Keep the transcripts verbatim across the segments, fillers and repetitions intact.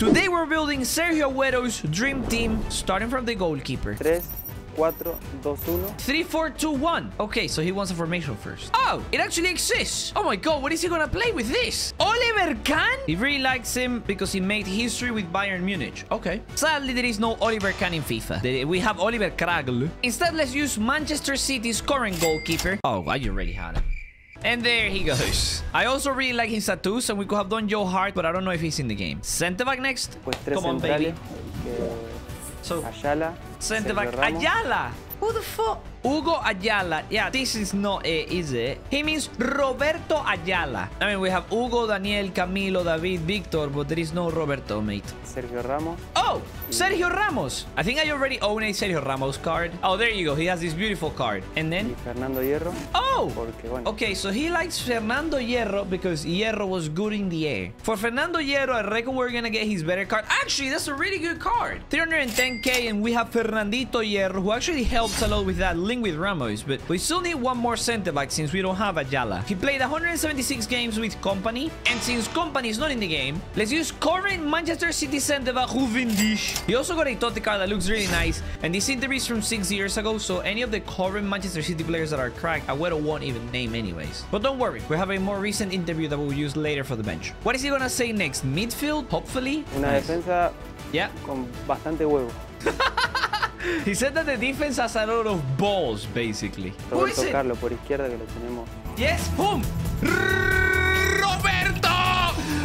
Today we're building Sergio Agüero's dream team, starting from the goalkeeper. three four two one. Okay, so he wants a formation first. Oh, it actually exists. Oh my god, what is he gonna play with this? Oliver Kahn? He really likes him because he made history with Bayern Munich. Okay. Sadly, there is no Oliver Kahn in FIFA. We have Oliver Kragl. Instead, let's use Manchester City's current goalkeeper. Oh, I already had him. And there he goes. I also really like his tattoos, and we could have done Joe Hart, but I don't know if he's in the game. Center back next. Come on, baby. So, Ayala, center back. Ayala! Who the fuck? Hugo Ayala. Yeah, this is not it, is it? He means Roberto Ayala. I mean, we have Hugo, Daniel, Camilo, David, Victor, but there is no Roberto, mate. Sergio Ramos. Oh! Sergio Ramos! I think I already own a Sergio Ramos card. Oh, there you go. He has this beautiful card. And then... Fernando Hierro. Oh! Okay, so he likes Fernando Hierro because Hierro was good in the air. For Fernando Hierro, I reckon we're gonna get his better card. Actually, that's a really good card. three hundred ten K, and we have Fernandito Hierro, who actually helps a lot with that link with Ramos, but we still need one more center back since we don't have Ayala. He played one hundred seventy-six games with Kompany, and since Kompany is not in the game, let's use current Manchester City center back Cavendish. He also got a Totti card that looks really nice, and this interview is from six years ago, so any of the current Manchester City players that are cracked, Agüero won't even name anyways. But don't worry, we have a more recent interview that we'll use later for the bench. What is he gonna say next? Midfield, hopefully. Una nice. Defensa yeah. Con bastante huevo. He said that the defense has a lot of balls, basically. Roberto Who is Carlos, it? Por izquierda que lo tenemos. Yes, boom! Roberto!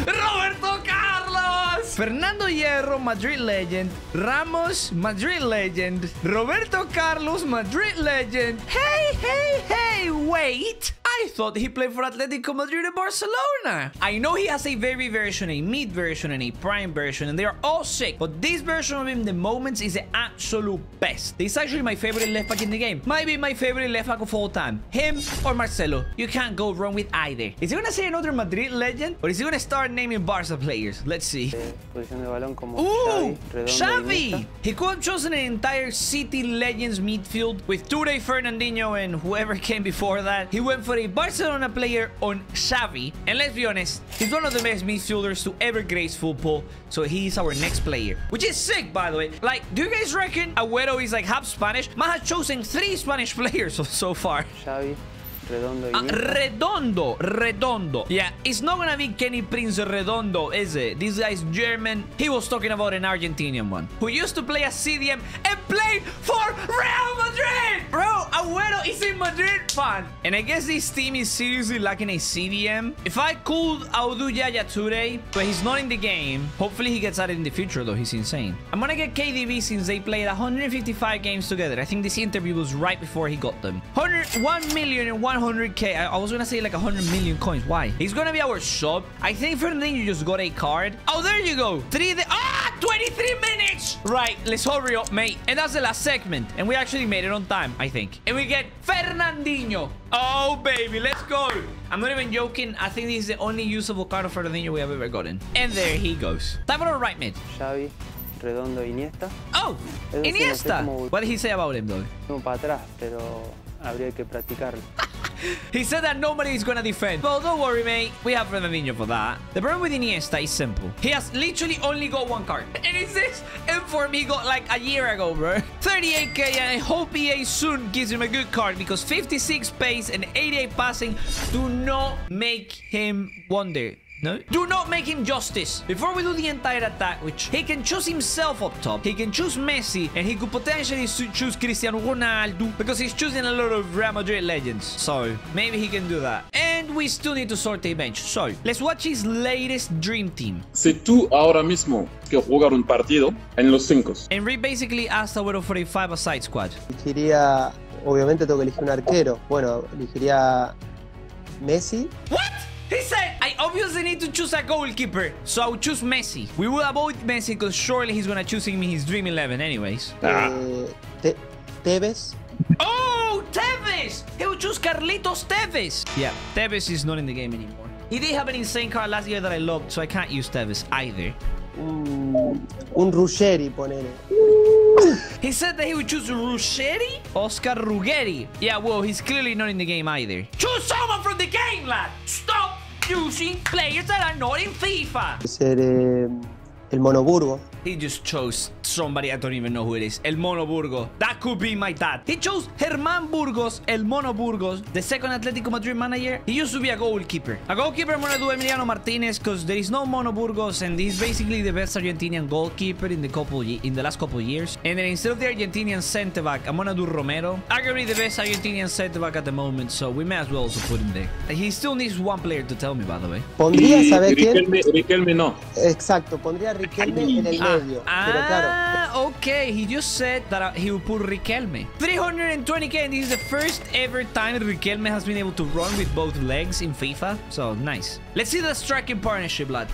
Roberto Carlos! Fernando Hierro, Madrid legend. Ramos, Madrid legend. Roberto Carlos, Madrid legend. Hey, hey, hey, wait! I thought he played for Atletico Madrid and Barcelona. I know he has a very version, a mid version, and a prime version, and they are all sick. But this version of him, the moments, is the absolute best. He's actually my favorite left back in the game. Might be my favorite left back of all time. Him or Marcelo. You can't go wrong with either. Is he gonna say another Madrid legend? Or is he gonna start naming Barca players? Let's see. Ooh! Xavi! He could have chosen an entire City Legends midfield with Toure, Fernandinho, and whoever came before that. He went for a Barcelona player on Xavi, and let's be honest, he's one of the best midfielders to ever grace football, so he's our next player, which is sick, by the way. Like, do you guys reckon Agüero is like half Spanish? Man has chosen three Spanish players so, so far. Xavi, Redondo, uh, Redondo, Redondo. Yeah, it's not gonna be Kenny Prince Redondo, is it? This guy's German. He was talking about an Argentinian one who used to play as C D M and played for Real Madrid. Bro, Agüero is a Madrid fan. And I guess this team is seriously lacking a C D M. If I could, I'll do Yaya Toure, but he's not in the game. Hopefully he gets added in the future, though. He's insane. I'm gonna get K D B since they played one hundred fifty-five games together. I think this interview was right before he got them. one million and one hundred K. I, I was gonna say like one hundred million coins. Why? He's gonna be our sub. I think Fernandinho just got a card. Oh, there you go. Three. Ah, twenty-three minutes. Right, let's hurry up, mate. And that's the last segment. And we actually made it on time, I think. And we get Fernandinho. Oh, baby, let's go. I'm not even joking. I think this is the only usable card of Fernandinho we have ever gotten. And there he goes. Time for our right mid. Xavi, Redondo, Iniesta. Oh, Iniesta. What did he say about him, though? He said that nobody is gonna defend. Well, don't worry, mate. We have Fernandinho for that. The problem with Iniesta is simple. He has literally only got one card. And it's this. And for me, got like a year ago, bro. thirty-eight K, and I hope E A soon gives him a good card because fifty-six pace and eighty-eight passing do not make him wonder. No? Do not make him justice. Before we do the entire attack, which he can choose himself up top, he can choose Messi, and he could potentially choose Cristiano Ronaldo because he's choosing a lot of Real Madrid legends. So maybe he can do that. And we still need to sort a bench. So let's watch his latest dream team. Si tú ahora mismo que jugar un partido en los cinco. And we basically asked Agüero for a five-a-side squad. Elegiría, obviamente tengo que elegir un arquero. Bueno, elegiría Messi. What? He said, I obviously need to choose a goalkeeper, so I would choose Messi. We will avoid Messi because surely he's gonna choose him in his dream eleven anyways. Uh, te Tevez. Oh, Tevez! He would choose Carlitos Tevez. Yeah, Tevez is not in the game anymore. He did have an insane card last year that I loved, so I can't use Tevez either. Mm, un Ruggeri, ponele. He said that he would choose Ruggeri? Oscar Ruggeri. Yeah, well, he's clearly not in the game either. Choose someone from the game, lad! Stop! Using players that are not in FIFA. Ser eh, El Monoburgo. He just chose somebody I don't even know who it is. El Monoburgo. That could be my dad. He chose Germán Burgos, El Monoburgos, the second Atletico Madrid manager. He used to be a goalkeeper. A goalkeeper I'm going to do Emiliano Martinez because there is no Monoburgos and he's basically the best Argentinian goalkeeper in the couple in the last couple years. And then instead of the Argentinian center back, I'm going to do Romero. Arguably the best Argentinian center back at the moment, so we may as well also put him there. He still needs one player to tell me, by the way. Pondría, ¿sabe quién? Riquelme no. Exacto, pondría Riquelme en el ah, medio. Ah, pero claro. Okay, he just said that he will put Riquelme. three hundred twenty K, and this is the first ever time that Riquelme has been able to run with both legs in FIFA. So, nice. Let's see the striking partnership, lad.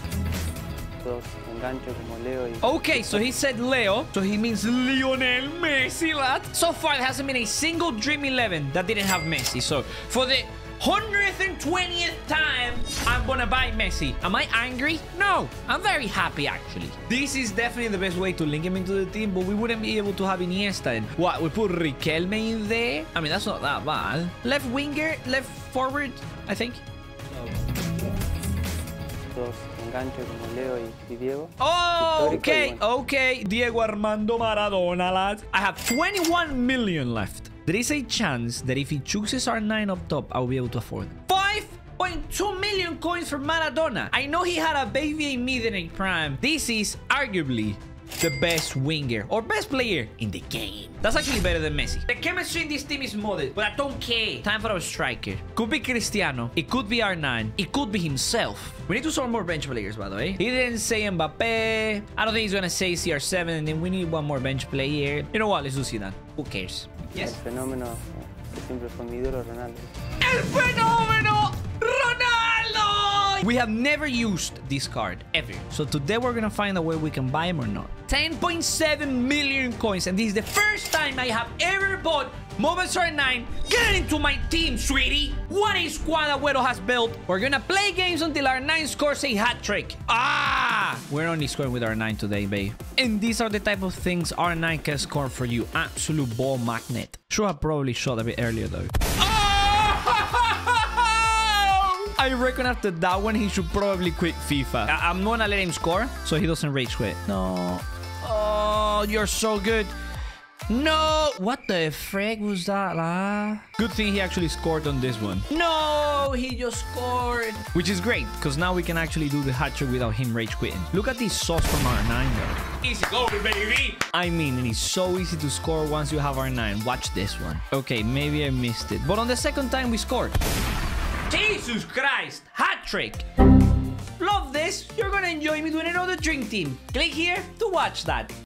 Okay, so he said Leo, so he means Lionel Messi, lad. So far, there hasn't been a single Dream eleven that didn't have Messi. So, for the one hundred twentieth time, I'm gonna buy Messi. Am I angry? No, I'm very happy, actually. This is definitely the best way to link him into the team, but we wouldn't be able to have Iniesta. And what, we put Riquelme in there? I mean, that's not that bad. Left winger, left forward, I think. Oh. Oh, okay, okay. Diego Armando Maradona, lad. I have twenty-one million left. There is a chance that if he chooses R nine up top, I will be able to afford it. five point two million coins for Maradona. I know he had a baby in mid and prime. This is arguably the best winger or best player in the game. That's actually better than Messi. The chemistry in this team is modded, but I don't care. Time for our striker. Could be Cristiano. It could be R nine. It could be himself. We need to sort more bench players, by the way. He didn't say Mbappé. I don't think he's gonna say C R seven, and then we need one more bench player. You know what? Let's do Zidane. Who cares? Yes. El fenómeno que siempre fue mi ídolo, Ronaldo. El fenómeno Ronaldo! We have never used this card ever. So today we're gonna find a way we can buy him or not. ten point seven million coins, and this is the first time I have ever bought Moments are nine. Get it into my team, sweetie. What a squad Agüero has built. We're gonna play games until R nine scores a hat trick. Ah! We're only scoring with R nine today, babe. And these are the type of things R nine can score for you. Absolute ball magnet. Sure, I probably shot a bit earlier, though. I reckon after that one, he should probably quit FIFA. I I'm gonna let him score, so he doesn't rage quit. No. Oh, you're so good. No! What the frick was that, lah? Good thing he actually scored on this one. No! He just scored! Which is great, because now we can actually do the hat trick without him rage quitting. Look at this sauce from R nine, though. Easy goal, baby! I mean, it is so easy to score once you have R nine. Watch this one. Okay, maybe I missed it. But on the second time, we scored. Jesus Christ! Hat trick! Love this! You're gonna enjoy me doing another drink team. Click here to watch that.